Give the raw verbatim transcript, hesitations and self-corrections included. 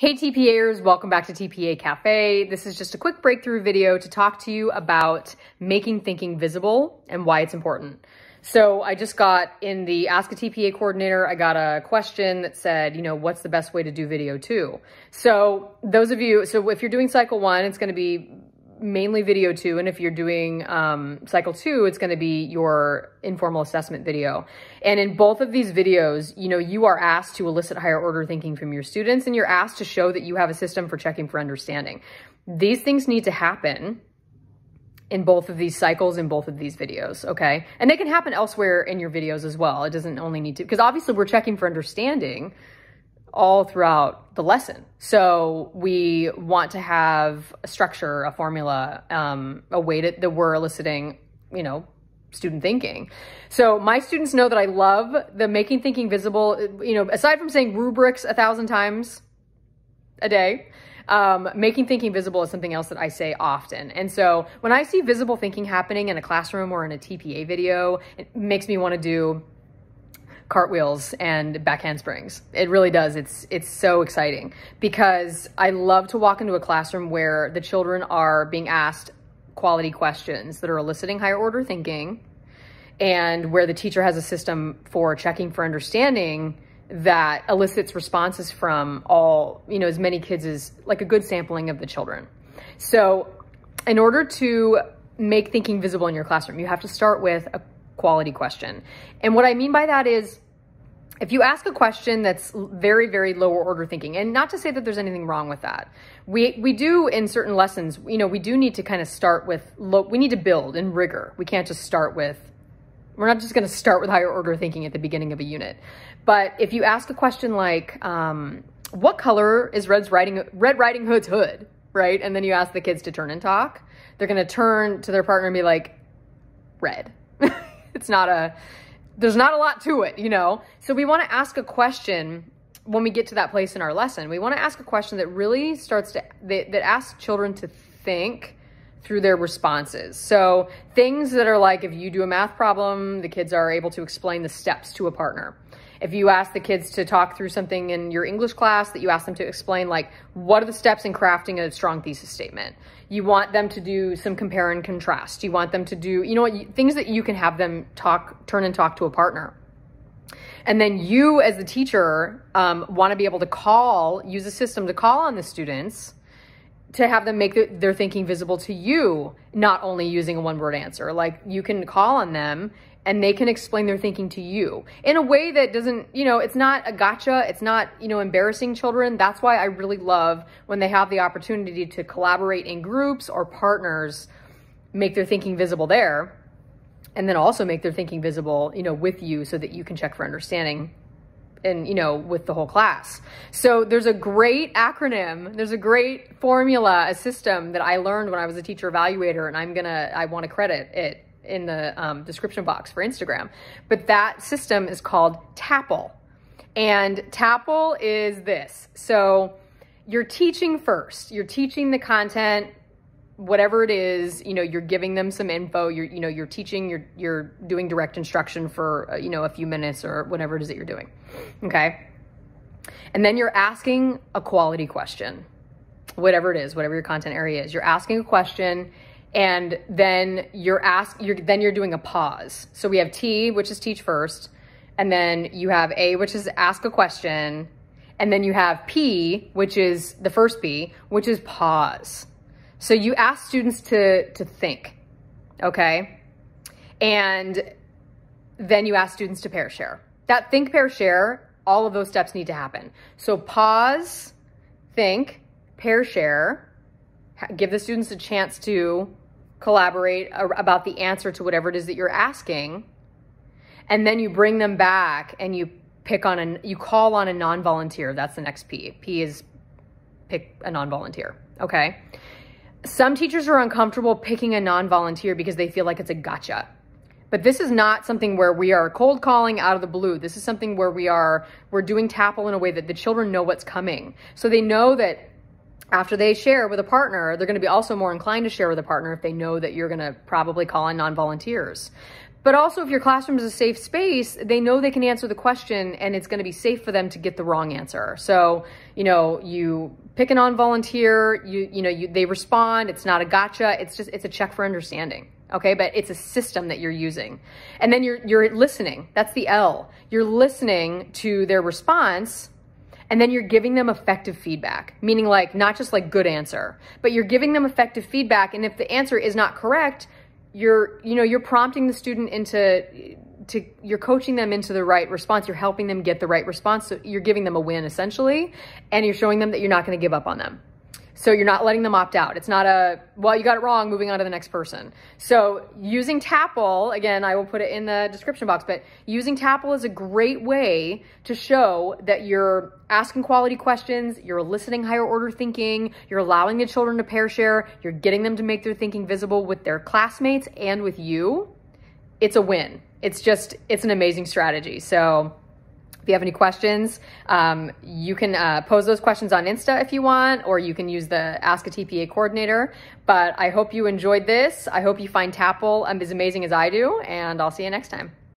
Hey TPAers, welcome back to T P A Cafe. This is just a quick breakthrough video to talk to you about making thinking visible and why it's important. So I just got in the Ask a T P A Coordinator, I got a question that said, you know, what's the best way to do video two? So those of you, so if you're doing cycle one, it's gonna be mainly video two. And if you're doing um, cycle two, it's gonna be your informal assessment video. And in both of these videos, you know, you are asked to elicit higher order thinking from your students, and you're asked to show that you have a system for checking for understanding. These things need to happen in both of these cycles, in both of these videos, okay? And they can happen elsewhere in your videos as well. It doesn't only need to, because obviously we're checking for understanding all throughout the lesson. So we want to have a structure, a formula, um, a way to, that we're eliciting, you know, student thinking. So my students know that I love the making thinking visible, you know, aside from saying rubrics a thousand times a day, um, making thinking visible is something else that I say often. And so when I see visible thinking happening in a classroom or in a T P A video, it makes me want to do cartwheels and back handsprings. It really does. It's it's so exciting because I love to walk into a classroom where the children are being asked quality questions that are eliciting higher order thinking, and where the teacher has a system for checking for understanding that elicits responses from all, you know, as many kids as, like a good sampling of the children. So in order to make thinking visible in your classroom, you have to start with a quality question. And what I mean by that is, if you ask a question that's very, very lower order thinking, and not to say that there's anything wrong with that. We, we do in certain lessons, you know, we do need to kind of start with, low, we need to build in rigor. We can't just start with, we're not just going to start with higher order thinking at the beginning of a unit. But if you ask a question like, um, what color is Red's Riding, Red Riding Hood's hood, right? And then you ask the kids to turn and talk, they're going to turn to their partner and be like, red. It's not a, there's not a lot to it, you know? So we want to ask a question when we get to that place in our lesson. We want to ask a question that really starts to, that, that asks children to think through their responses. So things that are like, if you do a math problem, the kids are able to explain the steps to a partner. If you ask the kids to talk through something in your English class, that you ask them to explain, like, what are the steps in crafting a strong thesis statement? You want them to do some compare and contrast. You want them to do, you know what, things that you can have them talk, turn and talk to a partner. And then you as the teacher um, want to be able to call, use a system to call on the students to have them make the, their thinking visible to you, not only using a one-word answer. Like, you can call on them and they can explain their thinking to you in a way that doesn't, you know, it's not a gotcha. It's not, you know, embarrassing children. That's why I really love when they have the opportunity to collaborate in groups or partners, make their thinking visible there, and then also make their thinking visible, you know, with you so that you can check for understanding and, you know, with the whole class. So there's a great acronym, there's a great formula, a system that I learned when I was a teacher evaluator, and I'm gonna, I wanna credit it in the um, description box for Instagram. But that system is called TAPPLE. And TAPPLE is this. So you're teaching first, you're teaching the content, whatever it is, you know, you're giving them some info, you're, you know, you're teaching, you're, you're doing direct instruction for, you know, a few minutes or whatever it is that you're doing. Okay. And then you're asking a quality question, whatever it is, whatever your content area is, you're asking a question. And then you're ask, you're, then you're doing a pause. So we have T, which is teach first. And then you have A, which is ask a question. And then you have P, which is the first P, which is pause. So you ask students to, to think, okay? And then you ask students to pair share. That think, pair, share, all of those steps need to happen. So pause, think, pair share, give the students a chance to collaborate about the answer to whatever it is that you're asking. And then you bring them back and you pick on an, you call on a non-volunteer. That's the next P. P is pick a non-volunteer, okay? Some teachers are uncomfortable picking a non-volunteer because they feel like it's a gotcha. But this is not something where we are cold calling out of the blue. This is something where we are, we're doing TAPPLE in a way that the children know what's coming. So they know that after they share with a partner, they're going to be also more inclined to share with a partner if they know that you're going to probably call on non-volunteers. But also, if your classroom is a safe space, they know they can answer the question and it's going to be safe for them to get the wrong answer. So, you know, you pick a non-volunteer, you, you know, you, they respond. It's not a gotcha. It's just, it's a check for understanding. Okay. But it's a system that you're using. And then you're, you're listening. That's the L. You're listening to their response. And then you're giving them effective feedback, meaning like not just like good answer, but you're giving them effective feedback. And if the answer is not correct, you're, you know, you're prompting the student into, to, you're coaching them into the right response. You're helping them get the right response. So you're giving them a win essentially, and you're showing them that you're not going to give up on them. So you're not letting them opt out. It's not a, well, you got it wrong, moving on to the next person. So using TAPPLE, again, I will put it in the description box, but using TAPPLE is a great way to show that you're asking quality questions, you're eliciting higher order thinking, you're allowing the children to pair share, you're getting them to make their thinking visible with their classmates and with you. It's a win. It's just, it's an amazing strategy. So if you have any questions, um, you can uh, pose those questions on Insta if you want, or you can use the Ask a T P A Coordinator. But I hope you enjoyed this. I hope you find TAPPLE um, as amazing as I do, and I'll see you next time.